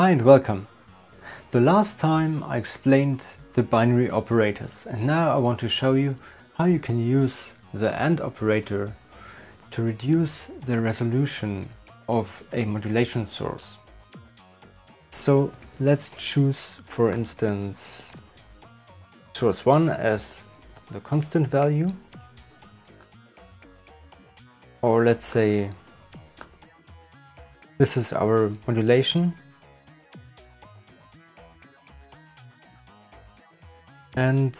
Hi and welcome. The last time I explained the binary operators, and now I want to show you how you can use the AND operator to reduce the resolution of a modulation source. So let's choose, for instance, source 1 as the constant value, or let's say this is our modulation. And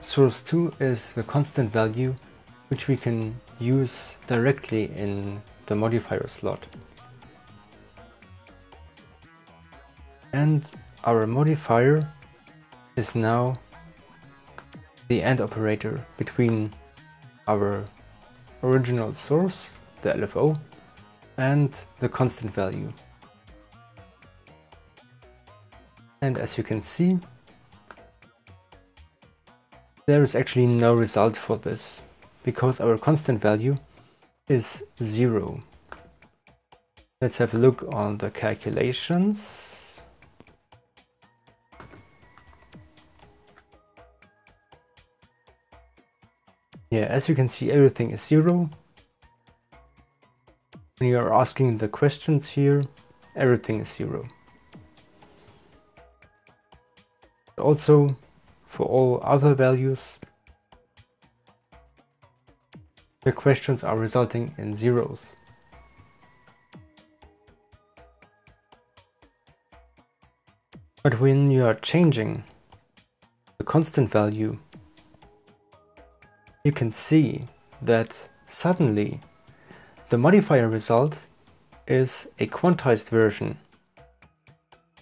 source 2 is the constant value, which we can use directly in the modifier slot. And our modifier is now the AND operator between our original source, the LFO, and the constant value. And as you can see, there is actually no result for this, because our constant value is 0. Let's have a look on the calculations. Yeah, as you can see, everything is 0. When you are asking the questions here, everything is 0. Also, for all other values, the questions are resulting in zeros. But when you are changing the constant value, you can see that suddenly the modifier result is a quantized version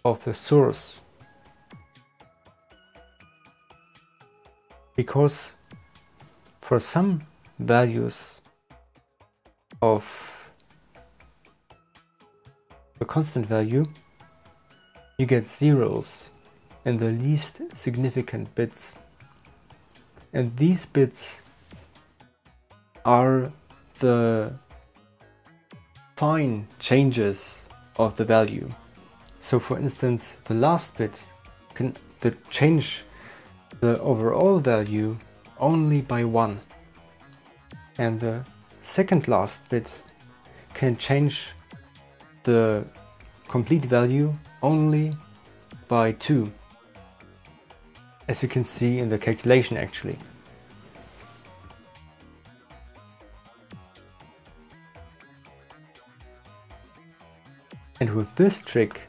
of the source, because for some values of the constant value, you get zeros in the least significant bits. And these bits are the fine changes of the value. So for instance, the last bit can change the overall value only by 1, and the second last bit can change the complete value only by 2, as you can see in the calculation actually. And with this trick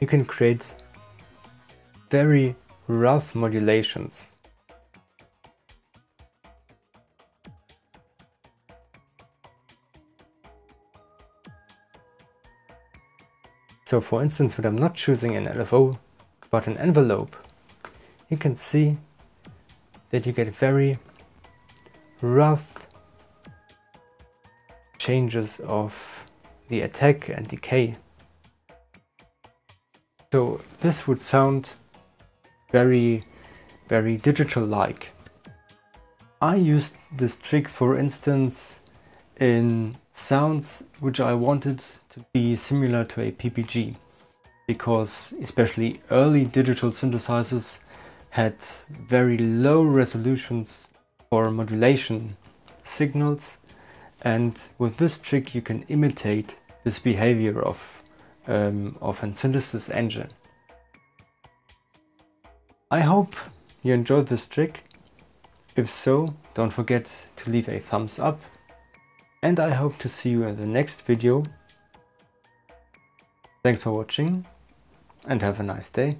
you can create very rough modulations. So for instance, when I'm not choosing an LFO but an envelope, you can see that you get very rough changes of the attack and decay. So this would sound very digital-like. I used this trick, for instance, in sounds which I wanted to be similar to a PPG, because especially early digital synthesizers had very low resolutions for modulation signals, and with this trick you can imitate this behavior of a synthesis engine. I hope you enjoyed this trick. If so, don't forget to leave a thumbs up, and I hope to see you in the next video. Thanks for watching and have a nice day.